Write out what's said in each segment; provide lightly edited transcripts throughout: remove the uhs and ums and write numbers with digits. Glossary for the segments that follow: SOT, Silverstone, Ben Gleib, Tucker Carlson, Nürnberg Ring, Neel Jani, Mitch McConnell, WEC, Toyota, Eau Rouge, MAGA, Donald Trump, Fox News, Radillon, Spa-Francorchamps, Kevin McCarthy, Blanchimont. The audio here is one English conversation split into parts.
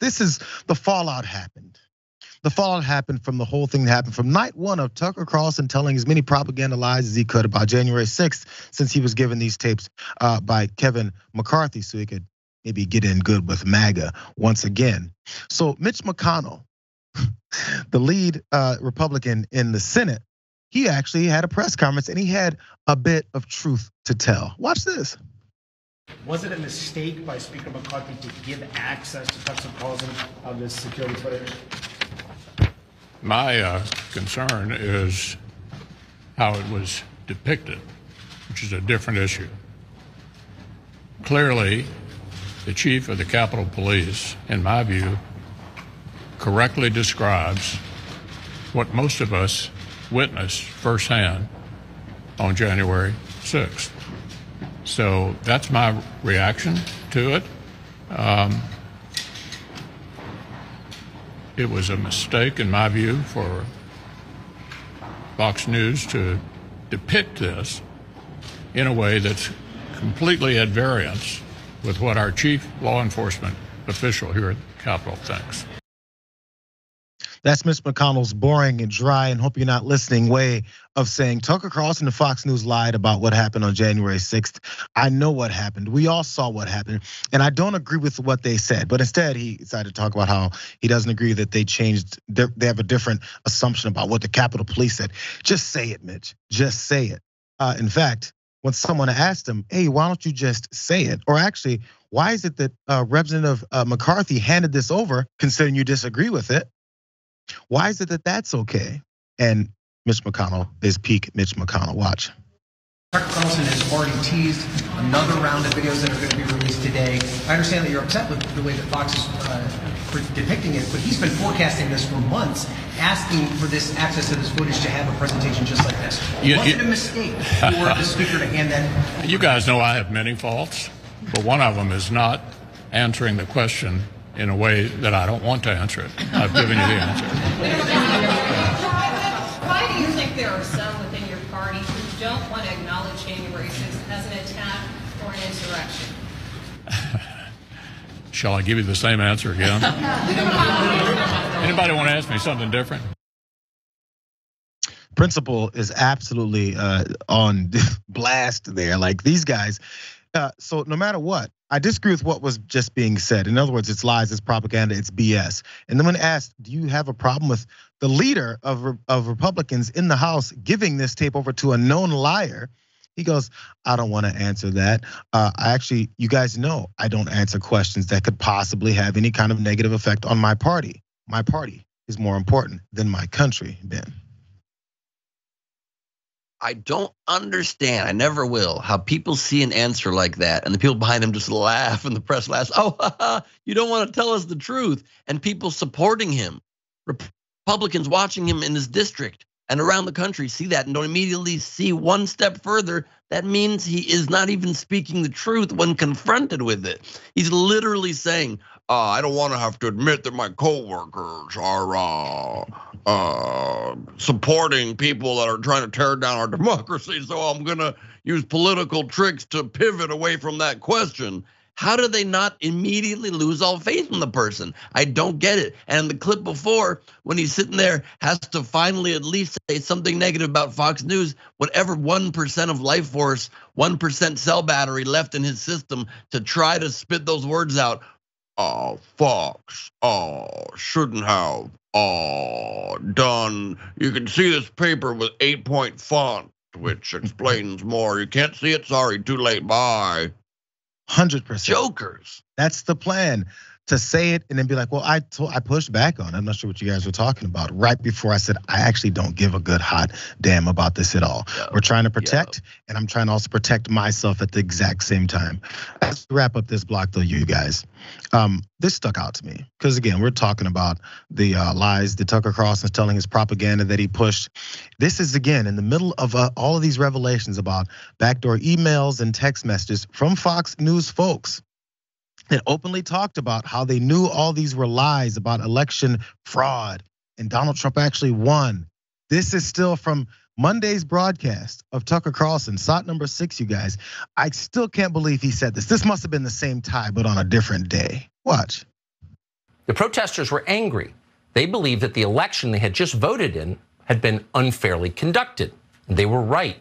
This is the fallout happened. The fallout happened from the whole thing that happened from night one of Tucker Carlson telling as many propaganda lies as he could about January 6th, since he was given these tapes by Kevin McCarthy so he could maybe get in good with MAGA once again. So Mitch McConnell, the lead Republican in the Senate, he actually had a press conference and he had a bit of truth to tell. Watch this. Was it a mistake by Speaker McCarthy to give access to Tucker Carlson on this security footage? My concern is how it was depicted, which is a different issue. Clearly, the chief of the Capitol Police, in my view, correctly describes what most of us witnessed firsthand on January 6th. So that's my reaction to it. It was a mistake, in my view, for Fox News to depict this in a way that's completely at variance with what our chief law enforcement official here at the Capitol thinks. That's Mitch McConnell's boring and dry and hope you're not listening way of saying Tucker Carlson and Fox News lied about what happened on January 6th. I know what happened. We all saw what happened. And I don't agree with what they said. But instead, he decided to talk about how he doesn't agree that they changed. They have a different assumption about what the Capitol Police said. Just say it, Mitch. Just say it. In fact, when someone asked him, hey, why don't you just say it? Or actually, why is it that Representative McCarthy handed this over, considering you disagree with it? Why is it that that's okay? And Mitch McConnell is peak Mitch McConnell. Watch. Tucker Carlson has already teased another round of videos that are going to be released today. I understand that you're upset with the way that Fox is depicting it, but he's been forecasting this for months, asking for this access to this footage to have a presentation just like this. Was it a mistake for the speaker to hand that? You guys know I have many faults, but one of them is not answering the question in a way that I don't want to answer it. I've given you the answer. Why do you think there are some within your party who don't want to acknowledge January 6th as an attack or an insurrection? Shall I give you the same answer again? Anybody want to ask me something different? Principle is absolutely on blast there. Like these guys, so no matter what, I disagree with what was just being said. In other words, it's lies, it's propaganda, it's BS. And then when asked, do you have a problem with the leader of Republicans in the House giving this tape over to a known liar? He goes, I don't want to answer that. I actually, you guys know, I don't answer questions that could possibly have any kind of negative effect on my party. My party is more important than my country, Ben. I don't understand, I never will, how people see an answer like that and the people behind them just laugh and the press laughs. Oh, you don't want to tell us the truth. And people supporting him, Republicans watching him in his district and around the country see that and don't immediately see one step further. That means he is not even speaking the truth when confronted with it. He's literally saying, I don't want to have to admit that my coworkers are supporting people that are trying to tear down our democracy, so I'm going to use political tricks to pivot away from that question. How do they not immediately lose all faith in the person? I don't get it. And the clip before, when he's sitting there, has to finally at least say something negative about Fox News, whatever 1% of life force, 1% cell battery left in his system to try to spit those words out. Oh, Fox, shouldn't have, done. You can see this paper with 8-point font, which explains more. You can't see it, sorry, too late, bye. 100%. Jokers. That's the plan, to say it and then be like, well, I pushed back on it. I'm not sure what you guys were talking about right before I said, I actually don't give a good hot damn about this at all. Yeah. We're trying to protect, and I'm trying to also protect myself at the exact same time. Let's wrap up this block though, you guys. This stuck out to me, because again, we're talking about the lies that Tucker Carlson's telling, his propaganda that he pushed. This is again, in the middle of all of these revelations about backdoor emails and text messages from Fox News folks that openly talked about how they knew all these were lies about election fraud and Donald Trump actually won. This is still from Monday's broadcast of Tucker Carlson, SOT number 6, you guys. I still can't believe he said this. This must have been the same tie, but on a different day. Watch. The protesters were angry. They believed that the election they had just voted in had been unfairly conducted. They were right.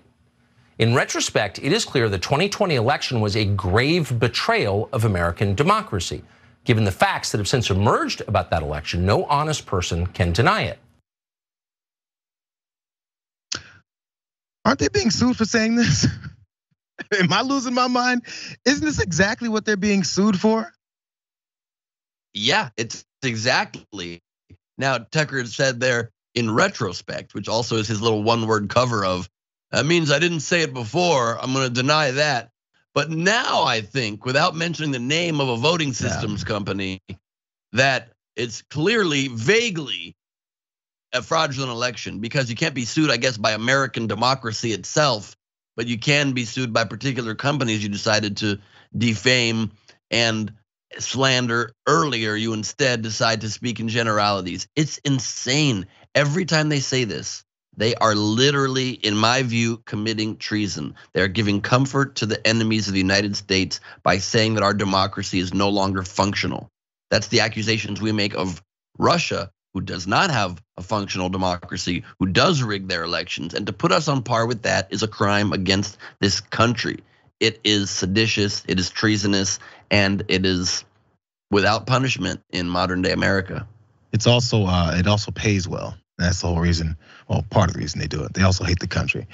In retrospect, it is clear the 2020 election was a grave betrayal of American democracy. Given the facts that have since emerged about that election, no honest person can deny it. Aren't they being sued for saying this? Am I losing my mind? Isn't this exactly what they're being sued for? Yeah, it's exactly. Now, Tucker said there, in retrospect, which also is his little one-word cover of, that means I didn't say it before, I'm gonna deny that. But now I think, without mentioning the name of a voting systems company, that it's clearly, vaguely a fraudulent election, because you can't be sued, I guess, by American democracy itself, but you can be sued by particular companies you decided to defame and slander earlier. You instead decide to speak in generalities. It's insane. Every time they say this, they are literally, in my view, committing treason. They're giving comfort to the enemies of the United States by saying that our democracy is no longer functional. That's the accusations we make of Russia, who does not have a functional democracy, who does rig their elections. And to put us on par with that is a crime against this country. It is seditious, it is treasonous, and it is without punishment in modern day America. It's also, it also pays well. That's the whole reason, well, part of the reason they do it. They also hate the country.